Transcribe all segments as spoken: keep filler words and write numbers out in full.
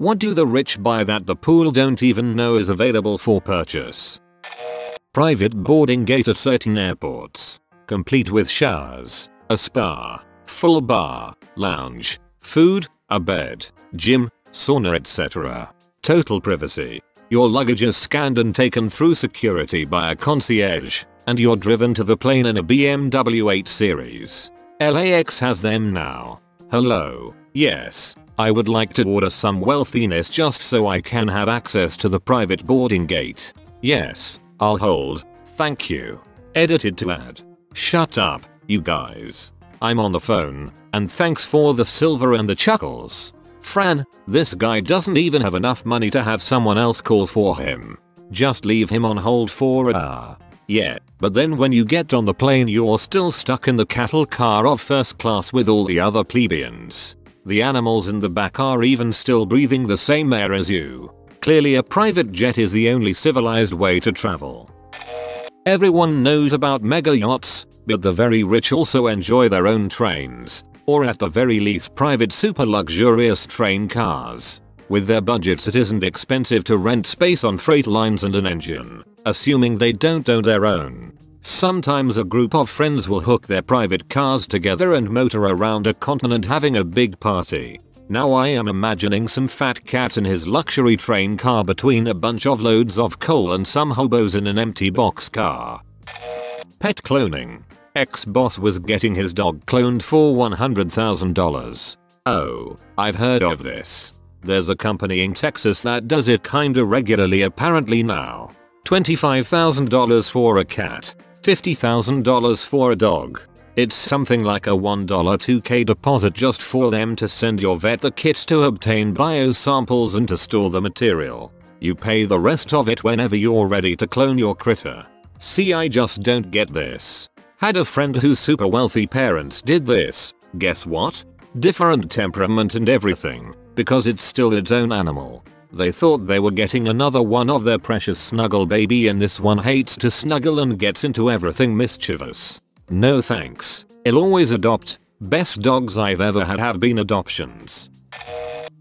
What do the rich buy that the poor don't even know is available for purchase? Private boarding gate at certain airports, complete with showers, a spa, full bar, lounge, food, a bed, gym, sauna, et cetera. Total privacy. Your luggage is scanned and taken through security by a concierge, and you're driven to the plane in a B M W eight series. L A X has them now. Hello. Yes, I would like to order some wealthiness just so I can have access to the private boarding gate. Yes. I'll hold, thank you. Edited to add. Shut up, you guys. I'm on the phone, and thanks for the silver and the chuckles. Fran, this guy doesn't even have enough money to have someone else call for him. Just leave him on hold for an hour. Yeah, but then when you get on the plane you're still stuck in the cattle car of first class with all the other plebeians. The animals in the back are even still breathing the same air as you. Clearly a private jet is the only civilized way to travel. Everyone knows about mega yachts, but the very rich also enjoy their own trains, or at the very least private super luxurious train cars. With their budgets it isn't expensive to rent space on freight lines and an engine, assuming they don't own their own. Sometimes a group of friends will hook their private cars together and motor around a continent having a big party. Now I am imagining some fat cat in his luxury train car between a bunch of loads of coal and some hobos in an empty box car. Pet cloning. Ex-boss was getting his dog cloned for one hundred thousand dollars. Oh, I've heard of this. There's a company in Texas that does it kinda regularly apparently now. twenty-five thousand dollars for a cat, fifty thousand dollars for a dog. It's something like a one dollar two K deposit just for them to send your vet the kits to obtain bio samples and to store the material. You pay the rest of it whenever you're ready to clone your critter. See, I just don't get this. Had a friend whose super wealthy parents did this. Guess what? Different temperament and everything, because it's still its own animal. They thought they were getting another one of their precious snuggle baby, and this one hates to snuggle and gets into everything mischievous. No thanks, I'll always adopt. Best dogs I've ever had have been adoptions.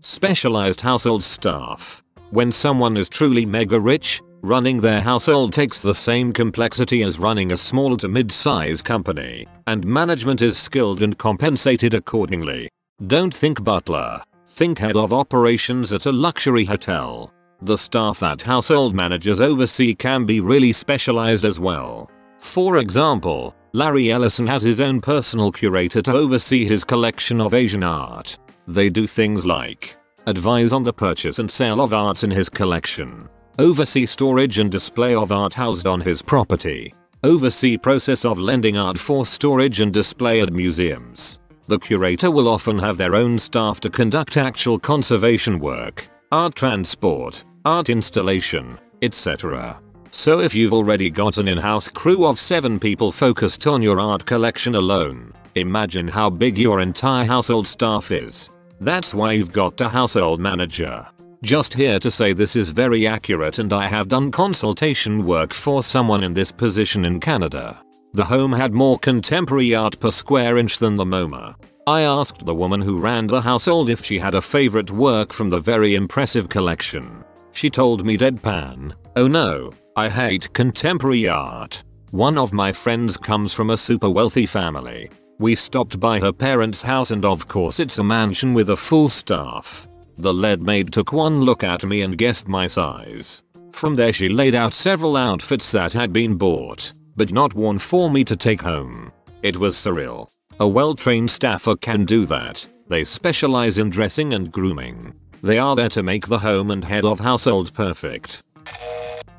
Specialized household staff. When someone is truly mega rich, running their household takes the same complexity as running a small to mid-size company, and management is skilled and compensated accordingly. Don't think butler, think head of operations at a luxury hotel. The staff that household managers oversee can be really specialized as well. For example, Larry Ellison has his own personal curator to oversee his collection of Asian art. They do things like advise on the purchase and sale of arts in his collection, oversee storage and display of art housed on his property, oversee process of lending art for storage and display at museums. The curator will often have their own staff to conduct actual conservation work, art transport, art installation, et cetera. So if you've already got an in-house crew of seven people focused on your art collection alone, imagine how big your entire household staff is. That's why you've got a household manager. Just here to say this is very accurate, and I have done consultation work for someone in this position in Canada. The home had more contemporary art per square inch than the MoMA. I asked the woman who ran the household if she had a favorite work from the very impressive collection. She told me deadpan, "Oh no, I hate contemporary art. One of my friends comes from a super wealthy family. We stopped by her parents' house, and of course it's a mansion with a full staff. The lead maid took one look at me and guessed my size. From there she laid out several outfits that had been bought, but not worn, for me to take home. It was surreal. A well-trained staffer can do that. They specialize in dressing and grooming. They are there to make the home and head of household perfect."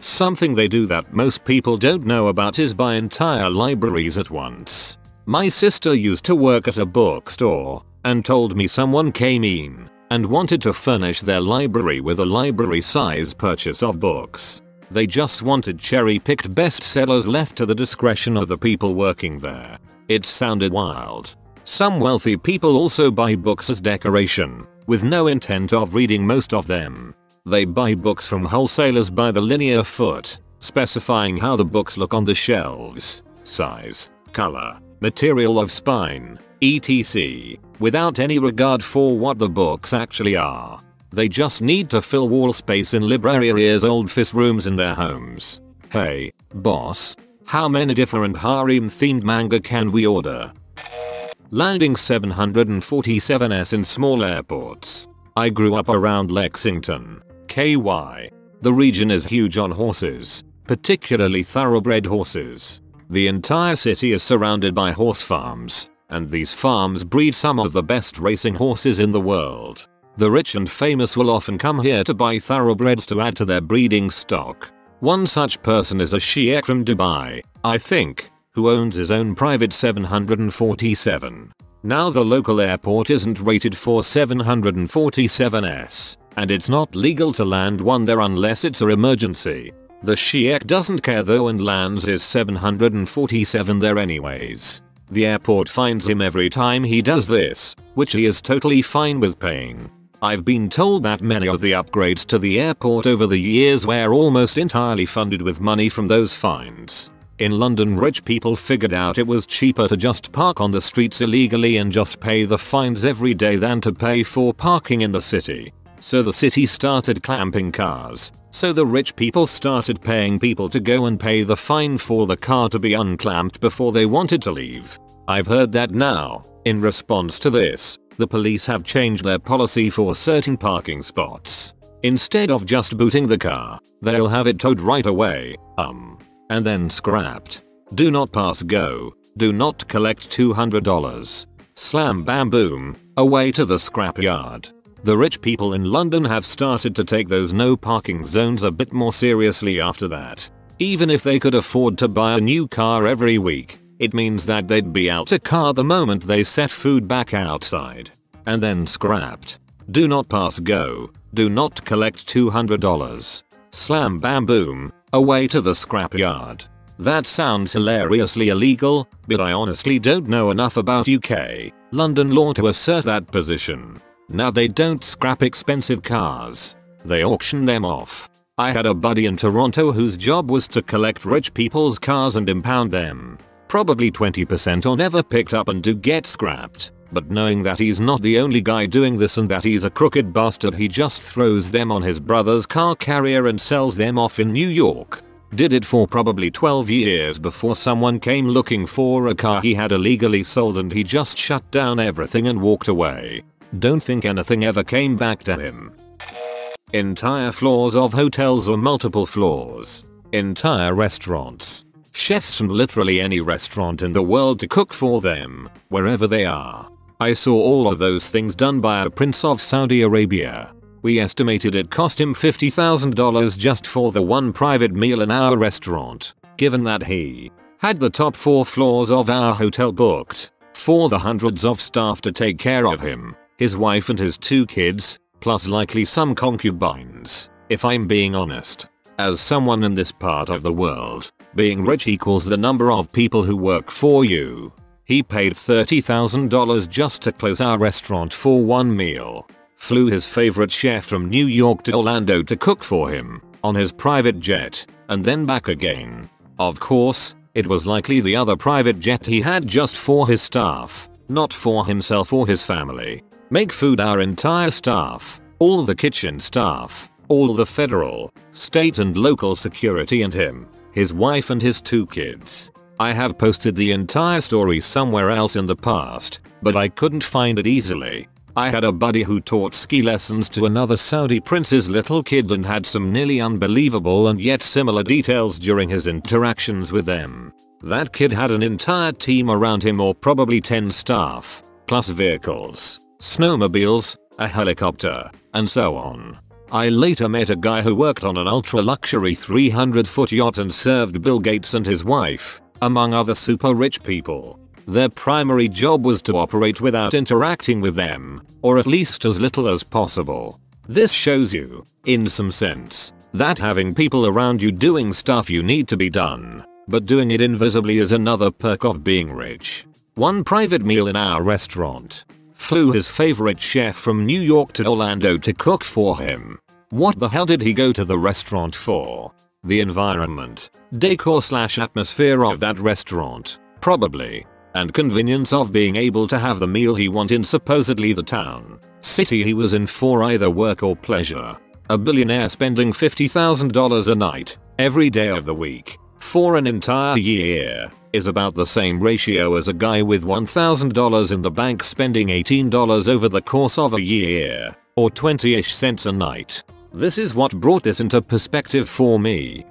Something they do that most people don't know about is buy entire libraries at once. My sister used to work at a bookstore and told me someone came in and wanted to furnish their library with a library-size purchase of books. They just wanted cherry-picked bestsellers left to the discretion of the people working there. It sounded wild. Some wealthy people also buy books as decoration, with no intent of reading most of them. They buy books from wholesalers by the linear foot, specifying how the books look on the shelves, size, color, material of spine, et cetera, without any regard for what the books actually are. They just need to fill wall space in librarians' old fist rooms in their homes. Hey, boss, how many different harem-themed manga can we order? Landing seven forty-sevens in small airports. I grew up around Lexington, K Y. The region is huge on horses, particularly thoroughbred horses. The entire city is surrounded by horse farms, and these farms breed some of the best racing horses in the world. The rich and famous will often come here to buy thoroughbreds to add to their breeding stock. One such person is a Sheikh from Dubai, I think, who owns his own private seven forty-seven. Now the local airport isn't rated for seven forty-sevens, and it's not legal to land one there unless it's an emergency. The Sheikh doesn't care though and lands his seven forty-seven there anyways. The airport fines him every time he does this, which he is totally fine with paying. I've been told that many of the upgrades to the airport over the years were almost entirely funded with money from those fines. In London, rich people figured out it was cheaper to just park on the streets illegally and just pay the fines every day than to pay for parking in the city. So the city started clamping cars. So the rich people started paying people to go and pay the fine for the car to be unclamped before they wanted to leave. I've heard that now, in response to this, the police have changed their policy for certain parking spots. Instead of just booting the car, they'll have it towed right away, um. and then scrapped. Do not pass go. Do not collect two hundred dollars. Slam bam boom, away to the scrapyard. The rich people in London have started to take those no parking zones a bit more seriously after that. Even if they could afford to buy a new car every week, it means that they'd be out a car the moment they set food back outside. And then scrapped. Do not pass go. Do not collect two hundred dollars. Slam bam boom, away to the scrapyard. That sounds hilariously illegal, but I honestly don't know enough about U K, London law to assert that position. Now they don't scrap expensive cars. They auction them off. I had a buddy in Toronto whose job was to collect rich people's cars and impound them. Probably twenty percent or never picked up and do get scrapped. But knowing that he's not the only guy doing this and that he's a crooked bastard, he just throws them on his brother's car carrier and sells them off in New York. Did it for probably twelve years before someone came looking for a car he had illegally sold, and he just shut down everything and walked away. Don't think anything ever came back to him. Entire floors of hotels or multiple floors. Entire restaurants. Chefs from literally any restaurant in the world to cook for them, wherever they are. I saw all of those things done by a prince of Saudi Arabia. We estimated it cost him fifty thousand dollars just for the one private meal in our restaurant, given that he had the top four floors of our hotel booked, for the hundreds of staff to take care of him, his wife and his two kids, plus likely some concubines, if I'm being honest. As someone in this part of the world, being rich equals the number of people who work for you. He paid thirty thousand dollars just to close our restaurant for one meal. Flew his favorite chef from New York to Orlando to cook for him, on his private jet, and then back again. Of course, it was likely the other private jet he had just for his staff, not for himself or his family. Make food our entire staff, all the kitchen staff, all the federal, state and local security, and him, his wife and his two kids. I have posted the entire story somewhere else in the past, but I couldn't find it easily. I had a buddy who taught ski lessons to another Saudi prince's little kid and had some nearly unbelievable and yet similar details during his interactions with them. That kid had an entire team around him, or probably ten staff, plus vehicles, snowmobiles, a helicopter, and so on. I later met a guy who worked on an ultra-luxury three hundred foot yacht and served Bill Gates and his wife, among other super rich people. Their primary job was to operate without interacting with them, or at least as little as possible. This shows you, in some sense, that having people around you doing stuff you need to be done, but doing it invisibly, is another perk of being rich. One private meal in our restaurant. Flew his favorite chef from New York to Orlando to cook for him. What the hell did he go to the restaurant for? The environment, decor slash atmosphere of that restaurant, probably. and convenience of being able to have the meal he wants in supposedly the town, city he was in for either work or pleasure. A billionaire spending fifty thousand dollars a night, every day of the week, for an entire year, is about the same ratio as a guy with one thousand dollars in the bank spending eighteen dollars over the course of a year, or twenty-ish cents a night. This is what brought this into perspective for me.